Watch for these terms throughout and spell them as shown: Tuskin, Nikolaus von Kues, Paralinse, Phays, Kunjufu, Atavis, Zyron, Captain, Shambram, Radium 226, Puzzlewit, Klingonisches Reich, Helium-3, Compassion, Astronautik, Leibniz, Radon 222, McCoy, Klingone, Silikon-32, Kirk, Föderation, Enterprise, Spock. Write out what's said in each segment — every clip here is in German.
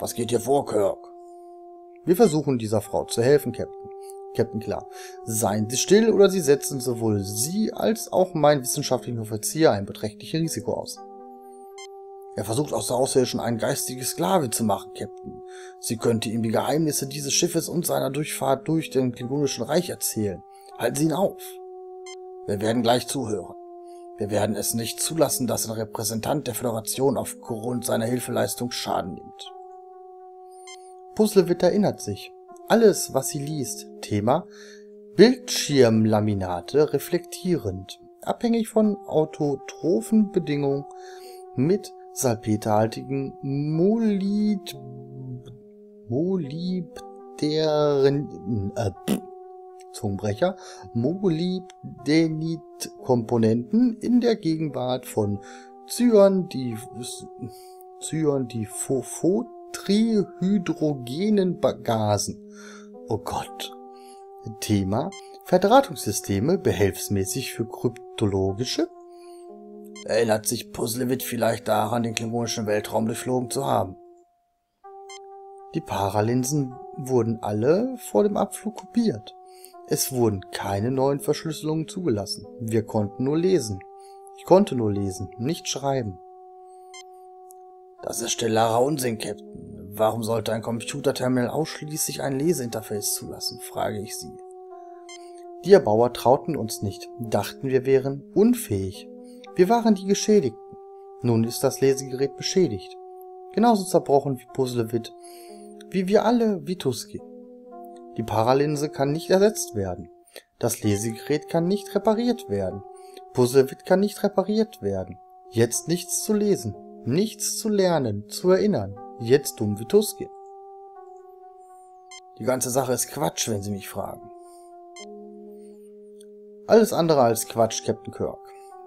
Was geht hier vor, Kirk? Wir versuchen, dieser Frau zu helfen, Captain. Captain klar. Seien Sie still oder Sie setzen sowohl Sie als auch meinen wissenschaftlichen Offizier ein beträchtliches Risiko aus. Er versucht aus der Außerirdischen einen geistigen Sklave zu machen, Captain. Sie könnte ihm die Geheimnisse dieses Schiffes und seiner Durchfahrt durch den Klingonischen Reich erzählen. Halten Sie ihn auf. Wir werden gleich zuhören. Wir werden es nicht zulassen, dass ein Repräsentant der Föderation aufgrund seiner Hilfeleistung Schaden nimmt. Puzzlewit erinnert sich. Alles, was sie liest, Thema Bildschirmlaminate reflektierend, abhängig von autotrophen Bedingungen mit salpeterhaltigen Molybdenit-Komponenten in der Gegenwart von Zyron, die Trihydrogenen Gasen. Oh Gott. Thema Verdrahtungssysteme behelfsmäßig für kryptologische. Erinnert sich Puzzlewit vielleicht daran, den klingonischen Weltraum durchflogen zu haben? Die Paralinsen wurden alle vor dem Abflug kopiert. Es wurden keine neuen Verschlüsselungen zugelassen. Wir konnten nur lesen. Ich konnte nur lesen, nicht schreiben. Das ist stellarer Unsinn, Captain. Warum sollte ein Computerterminal ausschließlich ein Leseinterface zulassen, frage ich Sie. Die Erbauer trauten uns nicht, dachten, wir wären unfähig. Wir waren die Geschädigten. Nun ist das Lesegerät beschädigt. Genauso zerbrochen wie Puzzlewit, wie wir alle, wie Tuskin. Die Paralinse kann nicht ersetzt werden. Das Lesegerät kann nicht repariert werden. Puzzlewit kann nicht repariert werden. Jetzt nichts zu lesen. Nichts zu lernen, zu erinnern. Jetzt dumm wie Tuskin. Die ganze Sache ist Quatsch, wenn Sie mich fragen. Alles andere als Quatsch, Captain Kirk.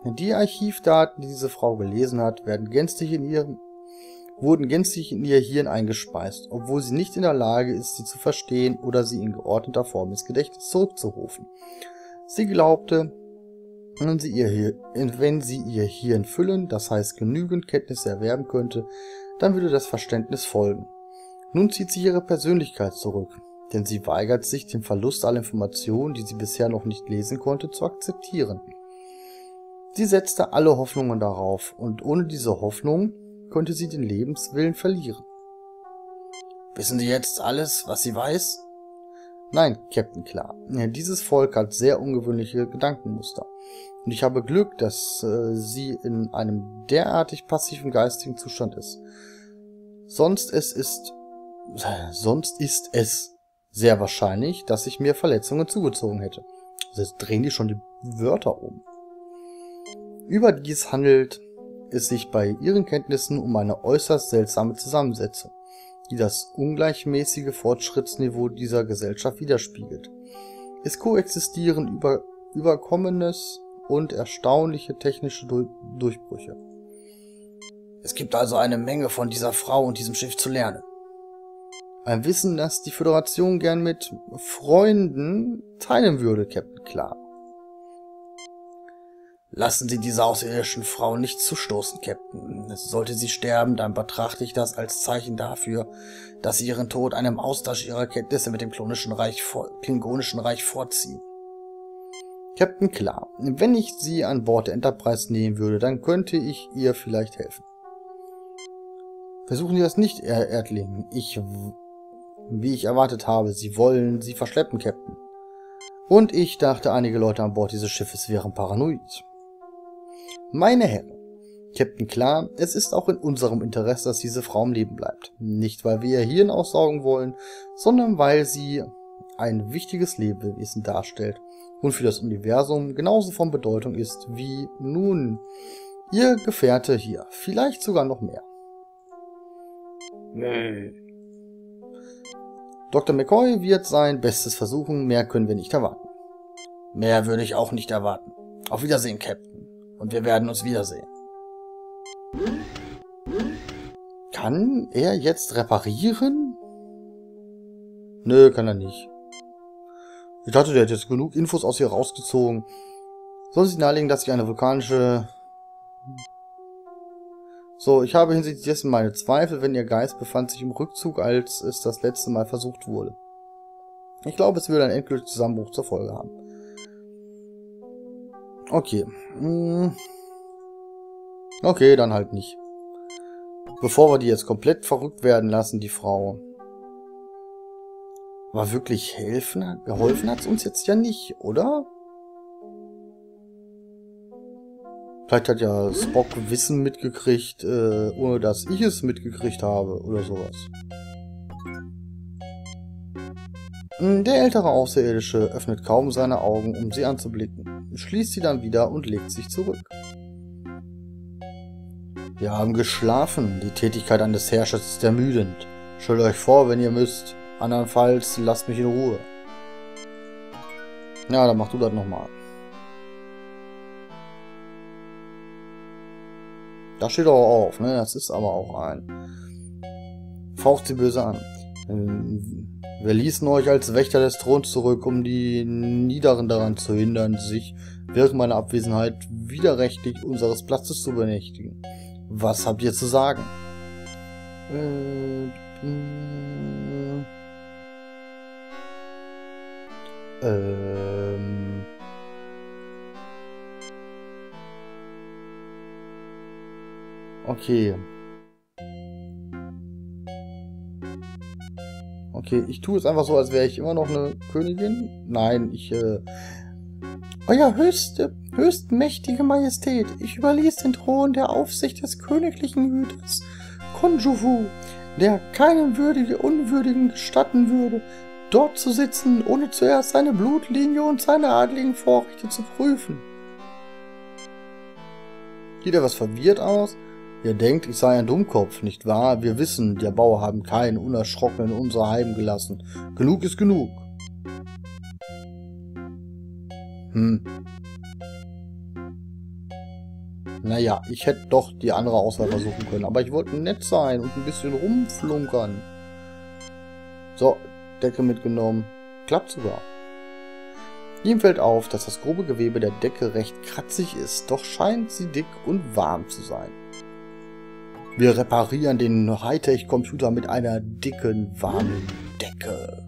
Die Archivdaten, die diese Frau gelesen hat, wurden gänzlich in ihr Hirn eingespeist, obwohl sie nicht in der Lage ist, sie zu verstehen oder sie in geordneter Form ins Gedächtnis zurückzurufen. Sie glaubte, wenn sie ihr Hirn füllen, das heißt genügend Kenntnisse erwerben könnte, dann würde das Verständnis folgen. Nun zieht sie ihre Persönlichkeit zurück, denn sie weigert sich, den Verlust aller Informationen, die sie bisher noch nicht lesen konnte, zu akzeptieren. Sie setzte alle Hoffnungen darauf, und ohne diese Hoffnung könnte sie den Lebenswillen verlieren. Wissen Sie jetzt alles, was sie weiß? Nein, Captain klar. Dieses Volk hat sehr ungewöhnliche Gedankenmuster. Und ich habe Glück, dass sie in einem derartig passiven geistigen Zustand ist. Sonst ist es sehr wahrscheinlich, dass ich mir Verletzungen zugezogen hätte. Also jetzt drehen die schon die Wörter um. Überdies handelt es sich bei ihren Kenntnissen um eine äußerst seltsame Zusammensetzung, die das ungleichmäßige Fortschrittsniveau dieser Gesellschaft widerspiegelt. Es koexistieren Überkommenes und erstaunliche technische Durchbrüche. Es gibt also eine Menge von dieser Frau und diesem Schiff zu lernen. Ein Wissen, das die Föderation gern mit Freunden teilen würde, Captain Clark. Lassen Sie diese außerirdischen Frau nicht zustoßen, Captain. Sollte sie sterben, dann betrachte ich das als Zeichen dafür, dass Sie Ihren Tod einem Austausch Ihrer Kenntnisse mit dem Klingonischen Reich vorziehen. Captain klar, wenn ich Sie an Bord der Enterprise nehmen würde, dann könnte ich ihr vielleicht helfen. Versuchen Sie das nicht, Erdling. Wie ich erwartet habe, Sie wollen sie verschleppen, Captain. Und ich dachte, einige Leute an Bord dieses Schiffes wären paranoid. Meine Herren, Captain klar, es ist auch in unserem Interesse, dass diese Frau am Leben bleibt. Nicht, weil wir ihr Hirn aussaugen wollen, sondern weil sie ein wichtiges Lebewesen darstellt und für das Universum genauso von Bedeutung ist wie nun ihr Gefährte hier. Vielleicht sogar noch mehr. Nee. Dr. McCoy wird sein Bestes versuchen, mehr können wir nicht erwarten. Mehr würde ich auch nicht erwarten. Auf Wiedersehen, Captain. Und wir werden uns wiedersehen. Kann er jetzt reparieren? Nö, kann er nicht. Ich dachte, der hat jetzt genug Infos aus ihr rausgezogen. Soll sie nahelegen, dass ich eine vulkanische... So, ich habe hinsichtlich dessen meine Zweifel, wenn ihr Geist befand sich im Rückzug, als es das letzte Mal versucht wurde. Ich glaube, es würde einen endgültigen Zusammenbruch zur Folge haben. Okay. Okay, dann halt nicht. Bevor wir die jetzt komplett verrückt werden lassen, die Frau. War wirklich helfen? Geholfen hat es uns jetzt ja nicht, oder? Vielleicht hat ja Spock Wissen mitgekriegt, ohne dass ich es mitgekriegt habe, oder sowas. Der ältere Außerirdische öffnet kaum seine Augen, um sie anzublicken, schließt sie dann wieder und legt sich zurück. Wir haben geschlafen. Die Tätigkeit eines Herrschers ist ermüdend. Stellt euch vor, wenn ihr müsst. Andernfalls lasst mich in Ruhe. Ja, dann mach du das nochmal. Da steht auch auf, ne? Das ist aber auch ein. Faucht sie böse an. Wir ließen euch als Wächter des Throns zurück, um die Niederen daran zu hindern, sich während meiner Abwesenheit widerrechtlich unseres Platzes zu benächtigen. Was habt ihr zu sagen? Okay. Okay, ich tue es einfach so, als wäre ich immer noch eine Königin. Nein, ich, Euer höchstmächtige Majestät, ich überließ den Thron der Aufsicht des königlichen Hüters, Kunjufu, der keinem Unwürdigen gestatten würde, dort zu sitzen, ohne zuerst seine Blutlinie und seine adligen Vorrechte zu prüfen. Geht er was verwirrt aus? Ihr denkt, ich sei ein Dummkopf, nicht wahr? Wir wissen, der Bauer haben keinen Unerschrockenen in unser Heim gelassen. Genug ist genug. Naja, ich hätte doch die andere Auswahl versuchen können, aber ich wollte nett sein und ein bisschen rumflunkern. So, Decke mitgenommen. Klappt sogar. Ihm fällt auf, dass das grobe Gewebe der Decke recht kratzig ist, doch scheint sie dick und warm zu sein. Wir reparieren den Hightech-Computer mit einer dicken, warmen Decke.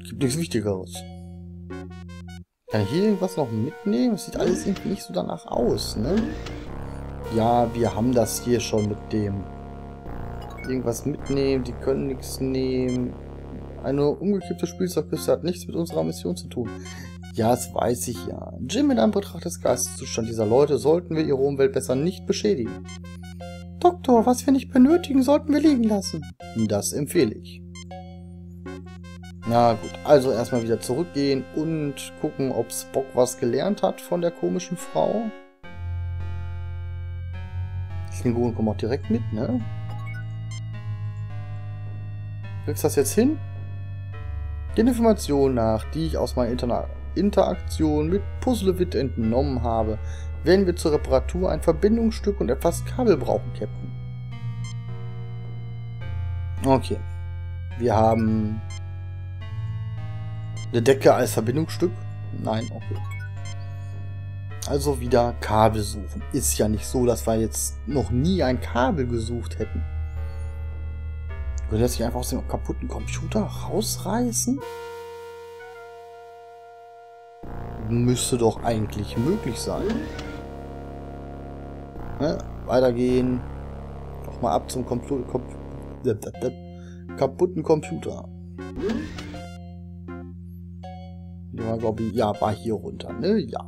Gibt nichts Wichtigeres. Kann ich hier irgendwas noch mitnehmen? Es sieht alles irgendwie nicht so danach aus, ne? Ja, wir haben das hier schon mit dem. Irgendwas mitnehmen, die können nichts nehmen. Eine umgekippte Spielzeugkiste hat nichts mit unserer Mission zu tun. Ja, das weiß ich ja. Jim, in einem Betracht des Geisteszustands dieser Leute sollten wir ihre Umwelt besser nicht beschädigen. Doktor, was wir nicht benötigen, sollten wir liegen lassen. Das empfehle ich. Na gut, also erstmal wieder zurückgehen und gucken, ob Spock was gelernt hat von der komischen Frau. Die Klingonen kommen auch direkt mit, ne? Kriegst du das jetzt hin? Den Informationen nach, die ich aus meiner Interaktion mit Puzzlewit entnommen habe, werden wir zur Reparatur ein Verbindungsstück und etwas Kabel brauchen, Captain. Okay. Wir haben eine Decke als Verbindungsstück? Nein, okay. Also wieder Kabel suchen. Ist ja nicht so, dass wir jetzt noch nie ein Kabel gesucht hätten. Würde er sich einfach aus dem kaputten Computer rausreißen? Müsste doch eigentlich möglich sein. Ne? Weitergehen. Nochmal ab zum kaputten Computer. Ja, glaube ich, ja, war hier runter, ne? Ja.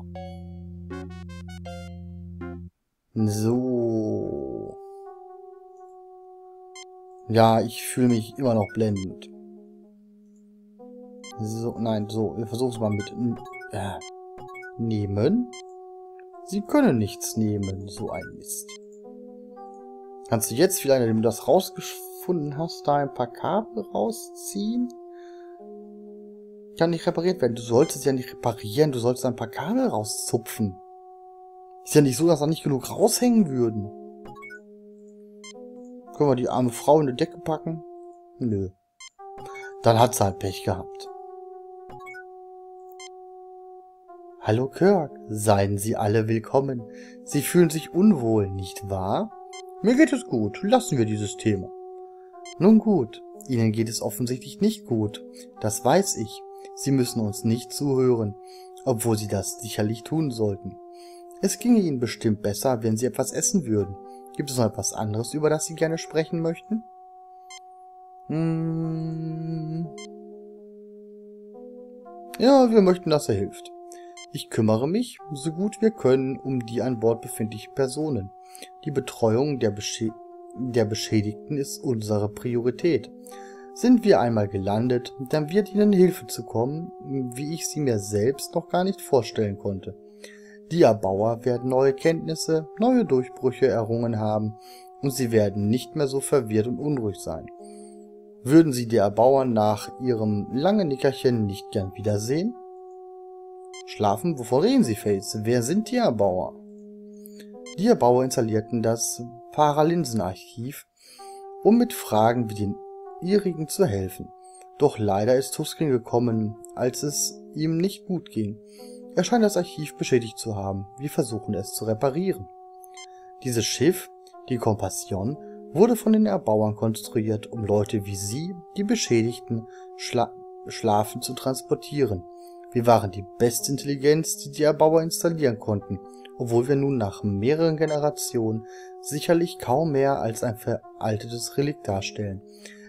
So. Ja, ich fühle mich immer noch blendend. So, nein, so, wir versuchen es mal mit nehmen. Sie können nichts nehmen, so ein Mist. Kannst du jetzt vielleicht, nachdem du das rausgefunden hast, da ein paar Kabel rausziehen? Kann nicht repariert werden. Du sollst es ja nicht reparieren, du sollst ein paar Kabel rauszupfen. Ist ja nicht so, dass da nicht genug raushängen würden. Können wir die arme Frau in die Decke packen? Nö. Dann hat sie halt Pech gehabt. Hallo Kirk, seien Sie alle willkommen. Sie fühlen sich unwohl, nicht wahr? Mir geht es gut, lassen wir dieses Thema. Nun gut, Ihnen geht es offensichtlich nicht gut, das weiß ich. Sie müssen uns nicht zuhören, obwohl Sie das sicherlich tun sollten. Es ginge Ihnen bestimmt besser, wenn Sie etwas essen würden. Gibt es noch etwas anderes, über das Sie gerne sprechen möchten? Ja, wir möchten, dass er hilft. Ich kümmere mich, so gut wir können, um die an Bord befindlichen Personen. Die Betreuung der Beschädigten ist unsere Priorität. Sind wir einmal gelandet, dann wird ihnen Hilfe zukommen, wie ich sie mir selbst noch gar nicht vorstellen konnte. Die Erbauer werden neue Kenntnisse, neue Durchbrüche errungen haben und sie werden nicht mehr so verwirrt und unruhig sein. Würden Sie die Erbauer nach ihrem langen Nickerchen nicht gern wiedersehen? Schlafen? Wovon reden Sie, Phays? Wer sind die Erbauer? Die Erbauer installierten das Paralinsenarchiv, um mit Fragen wie den ihrigen zu helfen. Doch leider ist Tuskin gekommen, als es ihm nicht gut ging. Er scheint das Archiv beschädigt zu haben. Wir versuchen es zu reparieren. Dieses Schiff, die Compassion, wurde von den Erbauern konstruiert, um Leute wie Sie, die Beschädigten, schlafend zu transportieren. Wir waren die beste Intelligenz, die die Erbauer installieren konnten, obwohl wir nun nach mehreren Generationen sicherlich kaum mehr als ein veraltetes Relikt darstellen.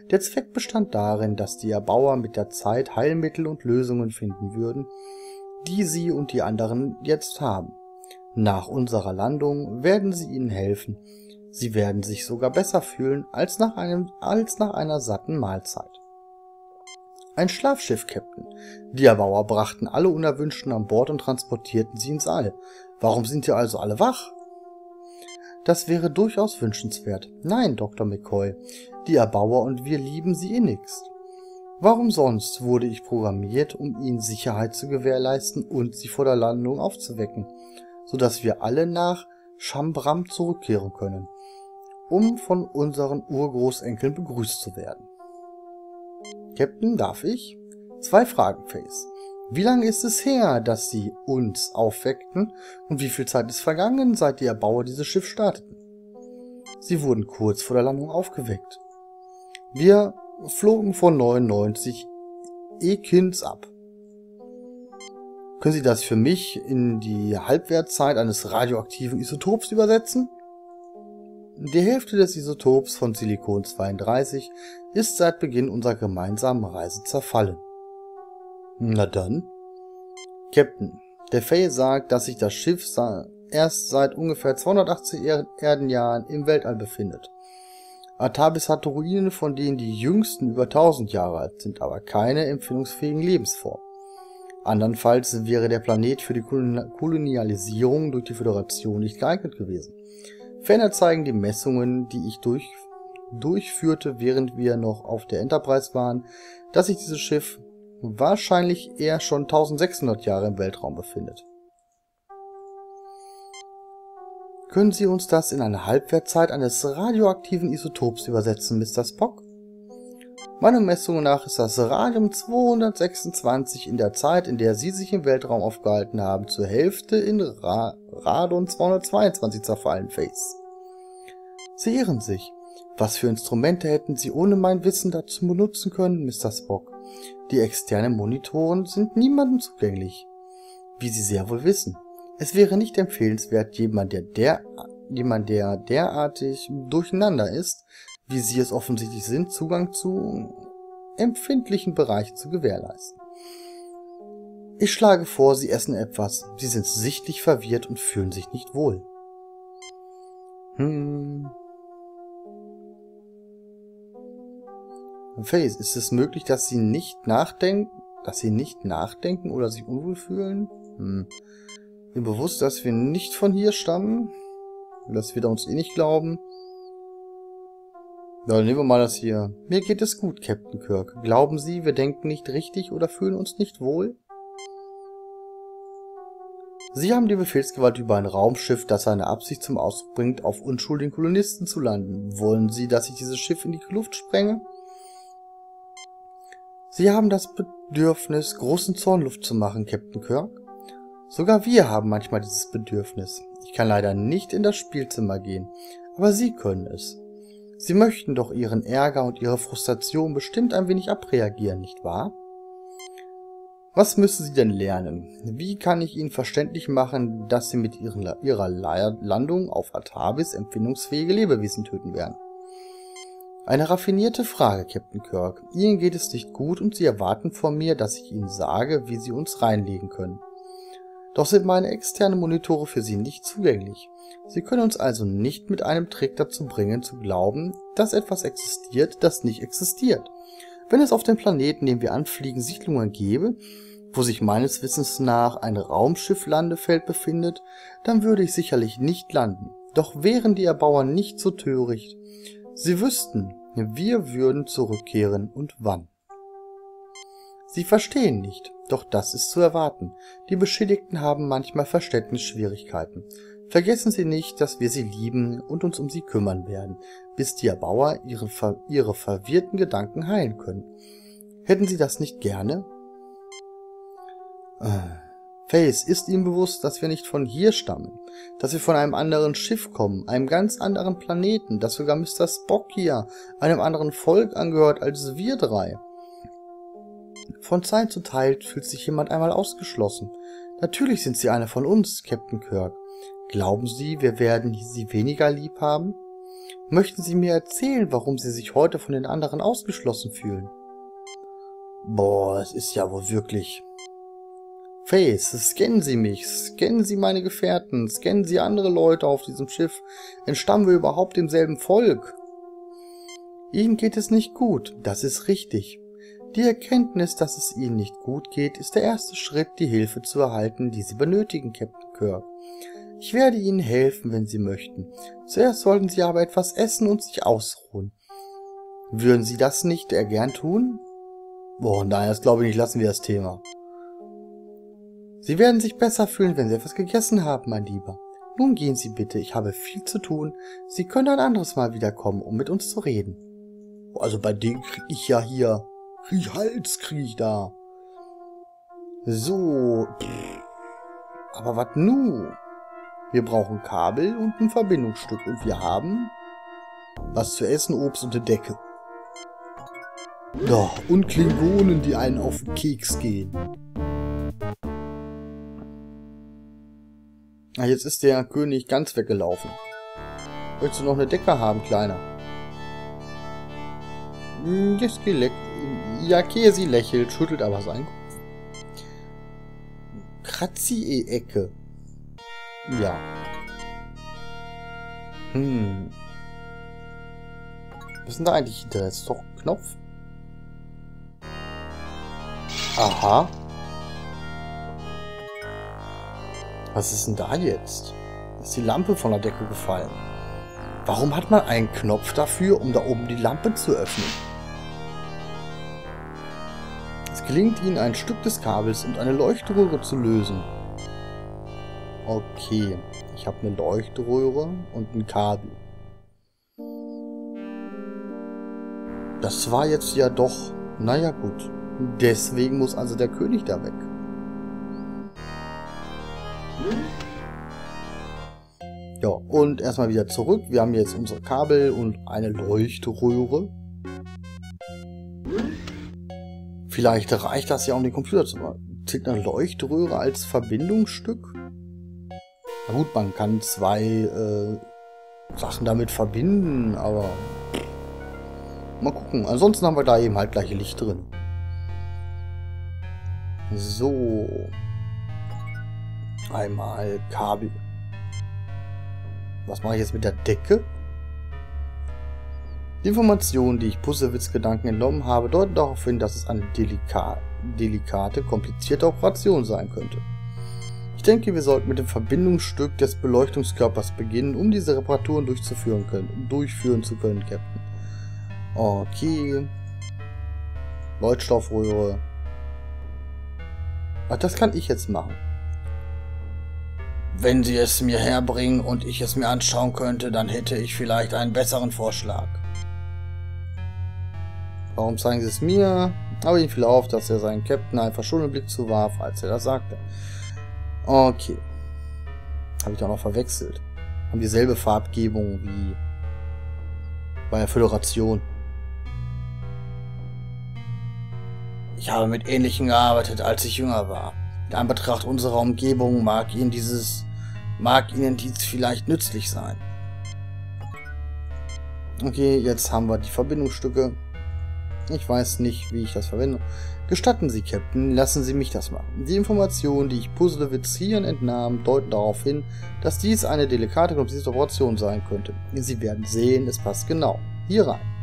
Der Zweck bestand darin, dass die Erbauer mit der Zeit Heilmittel und Lösungen finden würden, die sie und die anderen jetzt haben. Nach unserer Landung werden sie ihnen helfen. Sie werden sich sogar besser fühlen als nach einer satten Mahlzeit. Ein Schlafschiff, Captain. Die Erbauer brachten alle Unerwünschten an Bord und transportierten sie ins All. Warum sind hier also alle wach? Das wäre durchaus wünschenswert. Nein, Dr. McCoy, die Erbauer und wir lieben sie innigst. Warum sonst wurde ich programmiert, um ihnen Sicherheit zu gewährleisten und sie vor der Landung aufzuwecken, sodass wir alle nach Shambram zurückkehren können, um von unseren Urgroßenkeln begrüßt zu werden. Captain, darf ich? 2 Fragen, Phays. Wie lange ist es her, dass Sie uns aufweckten und wie viel Zeit ist vergangen, seit die Erbauer dieses Schiff starteten? Sie wurden kurz vor der Landung aufgeweckt. Wir flogen vor 99 Ekins ab. Können Sie das für mich in die Halbwertzeit eines radioaktiven Isotops übersetzen? Die Hälfte des Isotops von Silikon-32 ist seit Beginn unserer gemeinsamen Reise zerfallen. Na dann? Captain, der Phays sagt, dass sich das Schiff erst seit ungefähr 280 Erdenjahren im Weltall befindet. Atavis hatte Ruinen, von denen die jüngsten über 1000 Jahre alt sind, aber keine empfindungsfähigen Lebensformen. Andernfalls wäre der Planet für die Kolonialisierung durch die Föderation nicht geeignet gewesen. Ferner zeigen die Messungen, die ich durchführte, während wir noch auf der Enterprise waren, dass sich dieses Schiff wahrscheinlich eher schon 1600 Jahre im Weltraum befindet. Können Sie uns das in eine Halbwertzeit eines radioaktiven Isotops übersetzen, Mr. Spock? Meiner Messung nach ist das Radium 226 in der Zeit, in der Sie sich im Weltraum aufgehalten haben, zur Hälfte in Radon 222 zerfallen, Phays. Sie irren sich. Was für Instrumente hätten Sie ohne mein Wissen dazu benutzen können, Mr. Spock? Die externen Monitoren sind niemandem zugänglich. Wie Sie sehr wohl wissen, es wäre nicht empfehlenswert, jemand, der derartig durcheinander ist, wie Sie es offensichtlich sind, Zugang zu empfindlichen Bereichen zu gewährleisten. Ich schlage vor, Sie essen etwas. Sie sind sichtlich verwirrt und fühlen sich nicht wohl. Phays, ist es möglich, dass Sie nicht nachdenken, oder sich unwohl fühlen? Mir bewusst, dass wir nicht von hier stammen, dass wir da uns eh nicht glauben. Ja, dann nehmen wir mal das hier. Mir geht es gut, Captain Kirk. Glauben Sie, wir denken nicht richtig oder fühlen uns nicht wohl? Sie haben die Befehlsgewalt über ein Raumschiff, das seine Absicht zum Ausdruck bringt, auf unschuldigen Kolonisten zu landen. Wollen Sie, dass ich dieses Schiff in die Luft sprenge? Sie haben das Bedürfnis, großen Zorn Luft zu machen, Captain Kirk. Sogar wir haben manchmal dieses Bedürfnis. Ich kann leider nicht in das Spielzimmer gehen, aber Sie können es. Sie möchten doch Ihren Ärger und Ihre Frustration bestimmt ein wenig abreagieren, nicht wahr? Was müssen Sie denn lernen? Wie kann ich Ihnen verständlich machen, dass Sie mit Ihrer Landung auf Atavis empfindungsfähige Lebewesen töten werden? Eine raffinierte Frage, Captain Kirk. Ihnen geht es nicht gut und Sie erwarten von mir, dass ich Ihnen sage, wie Sie uns reinlegen können. Doch sind meine externen Monitore für Sie nicht zugänglich. Sie können uns also nicht mit einem Trick dazu bringen, zu glauben, dass etwas existiert, das nicht existiert. Wenn es auf dem Planeten, den wir anfliegen, Siedlungen gäbe, wo sich meines Wissens nach ein Raumschiff-Landefeld befindet, dann würde ich sicherlich nicht landen. Doch wären die Erbauer nicht so töricht. Sie wüssten, wir würden zurückkehren und wann. Sie verstehen nicht, doch das ist zu erwarten. Die Beschädigten haben manchmal Verständnisschwierigkeiten. Vergessen Sie nicht, dass wir Sie lieben und uns um Sie kümmern werden, bis die Erbauer ihre verwirrten Gedanken heilen können. Hätten Sie das nicht gerne? Phays, ist Ihnen bewusst, dass wir nicht von hier stammen, dass wir von einem anderen Schiff kommen, einem ganz anderen Planeten, dass sogar Mr. Spock hier einem anderen Volk angehört als wir drei? Von Zeit zu Zeit fühlt sich jemand einmal ausgeschlossen. Natürlich sind Sie einer von uns, Captain Kirk. Glauben Sie, wir werden Sie weniger lieb haben? Möchten Sie mir erzählen, warum Sie sich heute von den anderen ausgeschlossen fühlen? Boah, es ist ja wohl wirklich... Phays, scannen Sie mich, scannen Sie meine Gefährten, scannen Sie andere Leute auf diesem Schiff. Entstammen wir überhaupt demselben Volk? Ihnen geht es nicht gut, das ist richtig. Die Erkenntnis, dass es Ihnen nicht gut geht, ist der erste Schritt, die Hilfe zu erhalten, die Sie benötigen, Captain Kirk. Ich werde Ihnen helfen, wenn Sie möchten. Zuerst sollten Sie aber etwas essen und sich ausruhen. Würden Sie das nicht gern tun? Boah, nein, das glaube ich nicht, lassen wir das Thema. Sie werden sich besser fühlen, wenn Sie etwas gegessen haben, mein Lieber. Nun gehen Sie bitte, ich habe viel zu tun. Sie können ein anderes Mal wiederkommen, um mit uns zu reden. Also bei denen kriege ich ja hier... Hals kriege ich da. So. Aber was nu? Wir brauchen Kabel und ein Verbindungsstück und wir haben... was zu essen, Obst und eine Decke. Doch, und Klingonen, die einen auf den Keks gehen. Jetzt ist der König ganz weggelaufen. Willst du noch eine Decke haben, Kleiner? Jetzt geh leck. Ja, Käsi lächelt, schüttelt aber seinen Kopf. Kratzi-Ecke. Ja. Was ist denn da eigentlich hinter? Ist doch ein Knopf. Aha. Was ist denn da jetzt? Ist die Lampe von der Decke gefallen? Warum hat man einen Knopf dafür, um da oben die Lampe zu öffnen? Es gelingt Ihnen, ein Stück des Kabels und eine Leuchtröhre zu lösen. Okay, ich habe eine Leuchtröhre und ein Kabel. Das war jetzt ja doch... naja gut. Deswegen muss also der König da weg. Ja, und erstmal wieder zurück. Wir haben jetzt unsere Kabel und eine Leuchtröhre. Vielleicht reicht das ja, um den Computer zu machen. Zählt eine Leuchtröhre als Verbindungsstück? Na gut, man kann zwei Sachen damit verbinden, aber mal gucken. Ansonsten haben wir da eben halt gleich Licht drin. So. Einmal Kabel. Was mache ich jetzt mit der Decke? Die Informationen, die ich Puzzlewits Gedanken entnommen habe, deuten darauf hin, dass es eine delikate, komplizierte Operation sein könnte. Ich denke, wir sollten mit dem Verbindungsstück des Beleuchtungskörpers beginnen, um diese Reparaturen durchführen zu können, Captain. Okay. Leuchtstoffröhre. Ach, das kann ich jetzt machen. Wenn Sie es mir herbringen und ich es mir anschauen könnte, dann hätte ich vielleicht einen besseren Vorschlag. Warum zeigen Sie es mir? Aber ihm fiel auf, dass er seinen Captain einen verschollenen Blick zuwarf, als er das sagte. Okay. Habe ich doch noch verwechselt. Haben dieselbe Farbgebung wie bei der Föderation. Ich habe mit Ähnlichem gearbeitet, als ich jünger war. In Anbetracht unserer Umgebung mag Ihnen dies vielleicht nützlich sein. Okay, jetzt haben wir die Verbindungsstücke. Ich weiß nicht, wie ich das verwende. Gestatten Sie, Captain, lassen Sie mich das machen. Die Informationen, die ich Puzzlewitz hier entnahm, deuten darauf hin, dass dies eine delikate, komplexe Operation sein könnte. Sie werden sehen, es passt genau. Hier rein.